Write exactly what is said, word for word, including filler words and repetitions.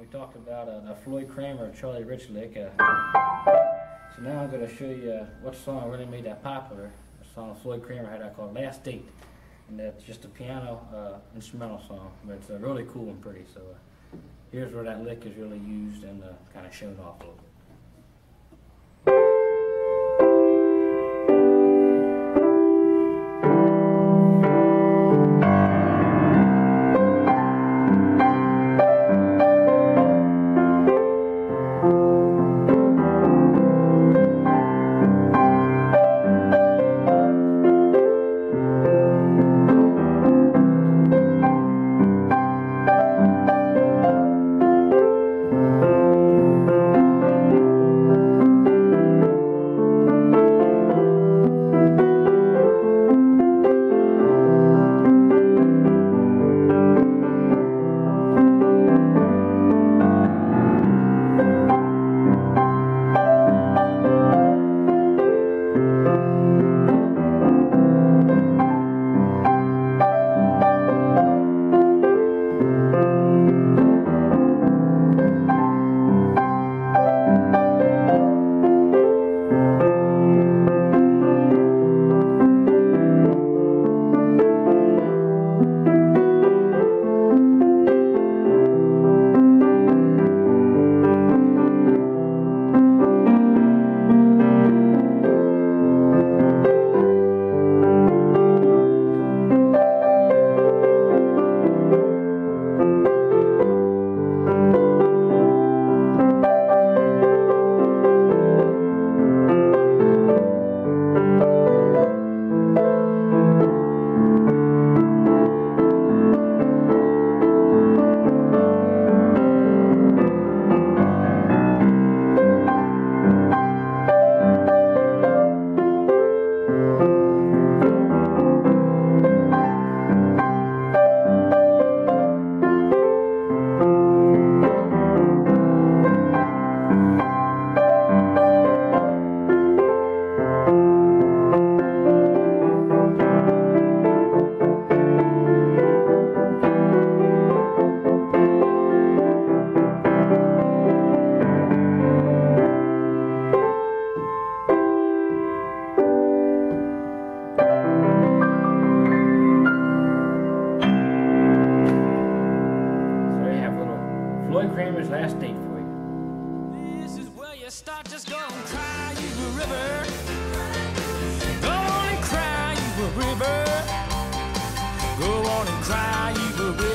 we talked about uh, the Floyd Cramer, Charlie Rich lick. Uh, so now I'm going to show you uh, what song really made that popular. A song Floyd Cramer had that called Last Date. And that's just a piano uh, instrumental song, but it's uh, really cool and pretty. So uh, here's where that lick is really used and uh, kind of shown off a little bit. Floyd Cramer's Last Date for you. This is where you start, just go and cry, you a river. Go on and cry, you a river. Go on and cry, you a river.